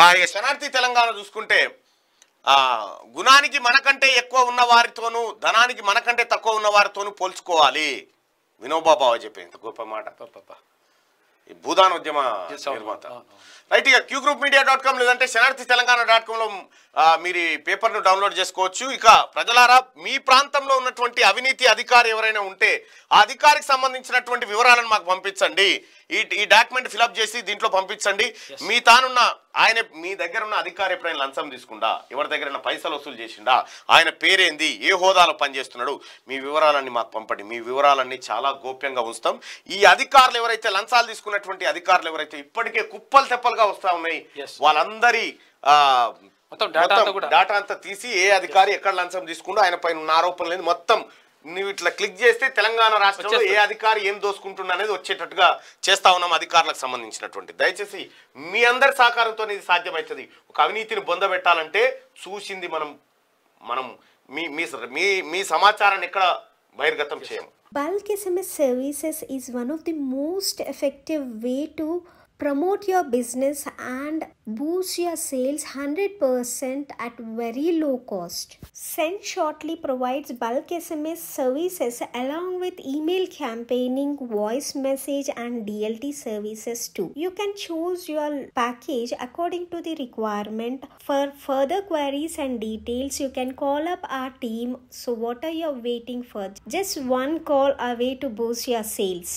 అలాగే శనార్థి తెలంగాణ చూసుకుంటే గుణానికి మనకంటే ఎక్కువ ఉన్న వారితోనూ ధనానికి మనకంటే తక్కువ ఉన్న వారితోనూ పోల్చుకోవాలి. వినోబా బావ చెప్పింది గొప్ప మాట. ఈ భూదాన్ ఉద్యమ నిర్మాత. రైట్, ఇక క్యూ గ్రూప్ మీడియా .com లేదంటే శనార్థి తెలంగాణ .comలో మీరు ఈ పేపర్ను డౌన్లోడ్ చేసుకోవచ్చు. ఇక ప్రజలారా, మీ ప్రాంతంలో ఉన్నటువంటి అవినీతి అధికారి ఎవరైనా ఉంటే ఆ అధికారికి సంబంధించినటువంటి వివరాలను మాకు పంపించండి. ఈ డాక్యుమెంట్ ఫిలప్ చేసి దీంట్లో పంపించండి. మీ తానున్న ఆయన మీ దగ్గర ఉన్న అధికారి ఎప్పుడైనా లంచం తీసుకుండా, ఎవరి దగ్గరైనా పైసలు వసూలు చేసిండా, ఆయన పేరేంది, ఏ హోదాలో పనిచేస్తున్నాడు, మీ వివరాలన్నీ మాకు పంపండి. మీ వివరాలన్నీ చాలా గోప్యంగా ఉంచుతాం. ఈ అధికారులు ఎవరైతే లంచాలు తీసుకున్నటువంటి అధికారులు ఎవరైతే ఇప్పటికే కుప్పలు తెప్పలుగా వస్తూ ఉన్నాయి, వాళ్ళందరి డేటా అంతా తీసి ఏ అధికారి ఎక్కడ లంచం తీసుకుండా ఆయన పైన ఉన్న ఆరోపణలు అనేది మొత్తం నువ్వు ఇట్లా క్లిక్ చేస్తే తెలంగాణ రాష్ట్రంలో ఏ అధికారి ఏం దోసుకుంటున్నా అనేది వచ్చేటట్టుగా చేస్తా ఉన్నాం అధికారులకు సంబంధించినటువంటి. దయచేసి మీ అందరి సహకారంతో ఇది సాధ్యమవుతుంది. ఒక అవినీతిని బొందబెట్టాలంటే చూసింది మనం మీ సమాచారాన్ని ఎక్కడ బహిర్గతం చేయము. Bulk SMS services is one of the most effective way to promote your business and boost your sales 100% at very low cost. Send Shortly provides bulk SMS services along with email campaigning, voice message and DLT services too. You can choose your package according to the requirement. For further queries and details, you can call up our team. So what are you waiting for? Just one call away to boost your sales.